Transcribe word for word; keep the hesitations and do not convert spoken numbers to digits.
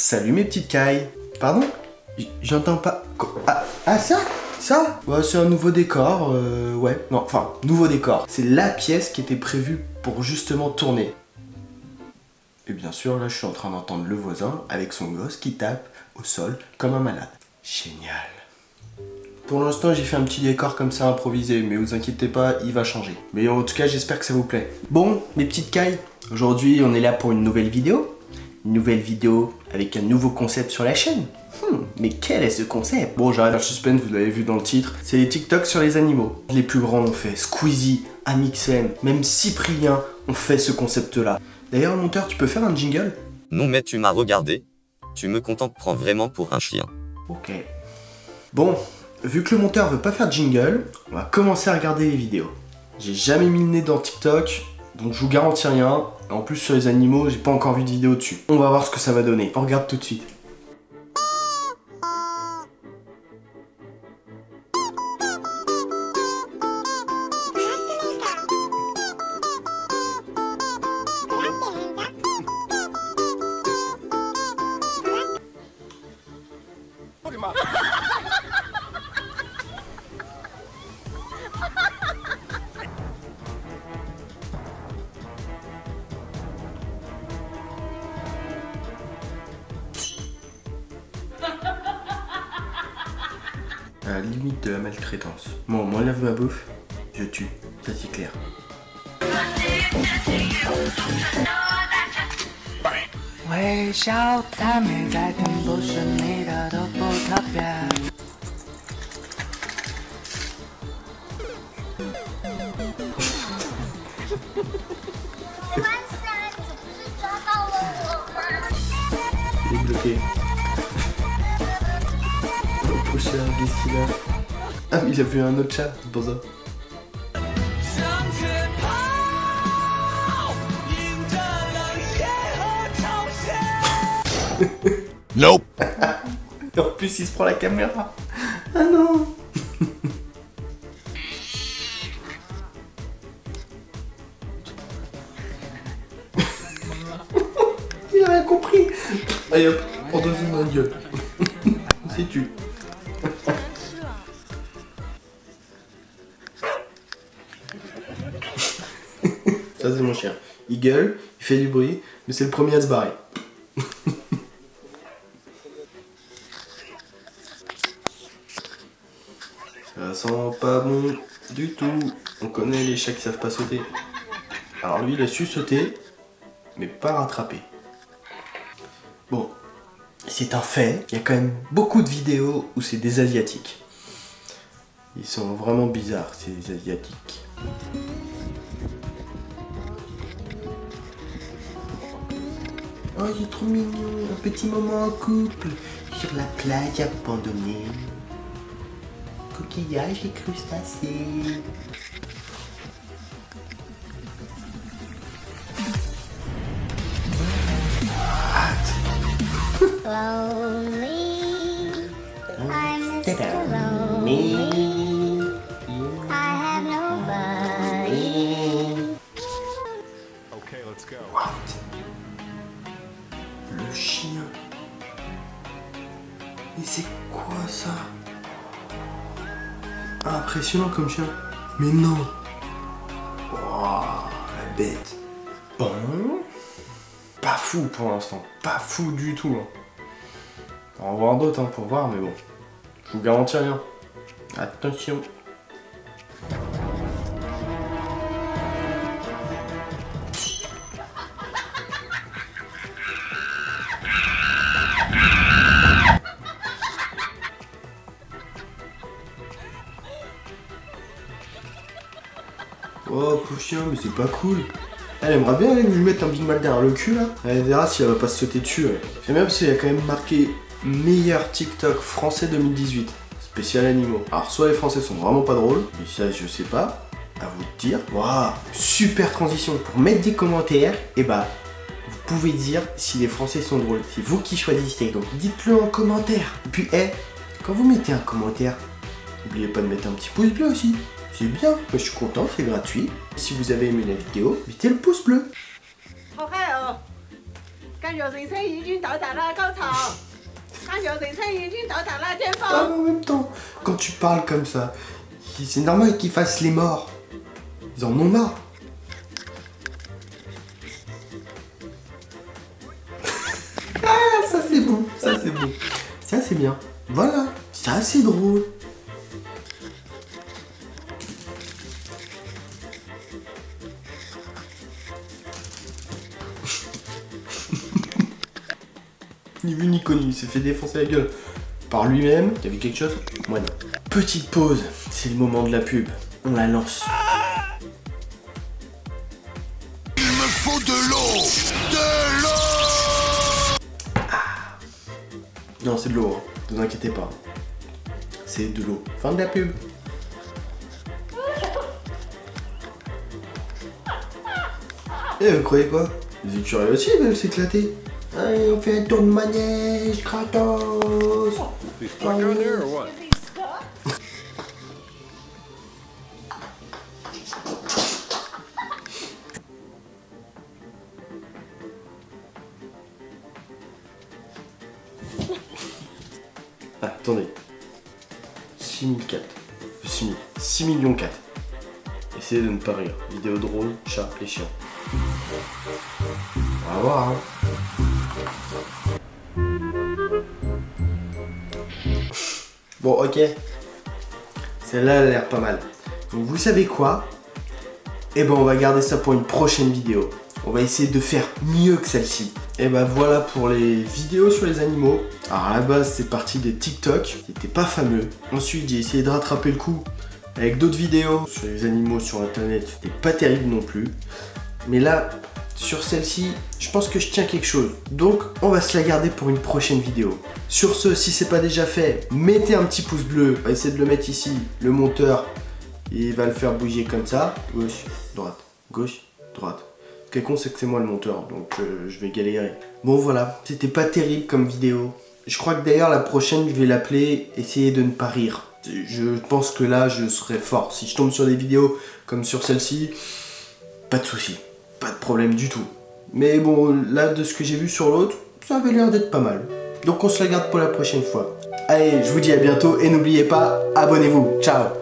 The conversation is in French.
Salut mes petites cailles. Pardon? J'entends pas... Ah, ah ça? Ça? Ouais, c'est un nouveau décor, euh, ouais. Non, enfin, nouveau décor. C'est la pièce qui était prévue pour justement tourner. Et bien sûr, là, je suis en train d'entendre le voisin avec son gosse qui tape au sol comme un malade. Génial. Pour l'instant, j'ai fait un petit décor comme ça improvisé, mais vous inquiétez pas, il va changer. Mais en tout cas, j'espère que ça vous plaît. Bon, mes petites cailles, aujourd'hui, on est là pour une nouvelle vidéo. Une nouvelle vidéo avec un nouveau concept sur la chaîne. Hmm, mais quel est ce concept? Bon, j'arrête le suspense, vous l'avez vu dans le titre. C'est les TikTok sur les animaux. Les plus grands l'ont fait. Squeezie, Amixem, même Cyprien ont fait ce concept-là. D'ailleurs, monteur, tu peux faire un jingle? Non, mais tu m'as regardé. Tu me contentes, prends vraiment pour un chien. Ok. Bon, vu que le monteur veut pas faire de jingle, on va commencer à regarder les vidéos. J'ai jamais mis le nez dans TikTok, donc je vous garantis rien. En plus, sur les animaux, j'ai pas encore vu de vidéo dessus. On va voir ce que ça va donner. On regarde tout de suite. À la limite de la maltraitance. Bon, moi, lave ma bouffe, je tue. Ça, c'est clair. Ouais, ciao. Il est bloqué. Ah, il a vu un autre chat, c'est pour ça. Nope. En plus, il se prend la caméra. Ah non. Il a rien compris. Allez hop, on donne une bonne gueule. C'est tu. Ça c'est mon chien. Il gueule, il fait du bruit, mais c'est le premier à se barrer. Ça sent pas bon du tout. On connaît les chats qui savent pas sauter. Alors lui il a su sauter, mais pas rattraper. Bon, c'est un fait. Il y a quand même beaucoup de vidéos où c'est des asiatiques. Ils sont vraiment bizarres ces asiatiques. Oh, il est trop mignon, un petit moment en couple, sur la plage abandonnée. Coquillages et crustacés. Lonely, I'm just lonely, I have nobody. Okay, let's go. What? Le chien. Mais c'est quoi ça? Ah, impressionnant comme chien. Mais non. Waouh, la bête. Bon. Pas fou pour l'instant. Pas fou du tout. Hein. On va en voir d'autres hein, pour voir, mais bon. Je vous garantis rien. Attention. Oh, pauvre chien, mais c'est pas cool. Elle aimerait bien que je lui mette un big mal derrière le cul là. Elle verra si elle va pas se sauter dessus. Ouais. J'aime bien parce qu'il y a quand même marqué meilleur TikTok français deux mille dix-huit. Spécial animaux. Alors, soit les Français sont vraiment pas drôles, mais ça je sais pas. À vous de dire. Waouh, super transition. Pour mettre des commentaires, et bah, vous pouvez dire si les Français sont drôles. C'est vous qui choisissez. Donc, dites-le en commentaire. Et puis, hey, quand vous mettez un commentaire, n'oubliez pas de mettre un petit pouce bleu aussi. C'est bien, je suis content, c'est gratuit. Si vous avez aimé la vidéo, mettez le pouce bleu. 跟住我成車已經到達啦高層，跟住我成車已經到達啦巔峰。En même temps, quand tu parles comme ça, c'est normal qu'ils fassent les morts. Ils en ont marre. Ah, ça c'est bon, ça c'est bon, ça c'est bien. Voilà, ça c'est drôle. Ni vu ni connu, il s'est fait défoncer la gueule par lui-même. T'as vu quelque chose? Moi non. Petite pause, c'est le moment de la pub. On la lance. Il me faut de l'eau. De l'eau ah. Non, c'est de l'eau, hein. Ne vous inquiétez pas. C'est de l'eau. Fin de la pub. Et vous croyez quoi? Vous êtes curieux aussi, ils veulent s'éclater. Allez, on fait un tour de manège, Kratos! Ah, attendez. six mille quatre. six mille. six millions quatre. Essayez de ne pas rire. Vidéo drôle, chat et chien. On va voir, hein. Bon, ok. Celle-là, elle a l'air pas mal. Donc, vous savez quoi? Eh ben, on va garder ça pour une prochaine vidéo. On va essayer de faire mieux que celle-ci. Et ben, voilà pour les vidéos sur les animaux. Alors, à la base, c'est parti des TikTok. C'était pas fameux. Ensuite, j'ai essayé de rattraper le coup avec d'autres vidéos sur les animaux sur Internet. C'était pas terrible non plus. Mais là... sur celle-ci, je pense que je tiens quelque chose. Donc, on va se la garder pour une prochaine vidéo. Sur ce, si c'est pas déjà fait, mettez un petit pouce bleu. On va essayer de le mettre ici. Le monteur, il va le faire bouger comme ça. Gauche, droite, gauche, droite. Ce qui est con, c'est que c'est moi le monteur, donc euh, je vais galérer. Bon, voilà. C'était pas terrible comme vidéo. Je crois que d'ailleurs, la prochaine, je vais l'appeler « Essayez de ne pas rire ». Je pense que là, je serai fort. Si je tombe sur des vidéos comme sur celle-ci, pas de soucis. Pas de problème du tout. Mais bon, là, de ce que j'ai vu sur l'autre, ça avait l'air d'être pas mal. Donc on se la garde pour la prochaine fois. Allez, je vous dis à bientôt et n'oubliez pas, abonnez-vous. Ciao!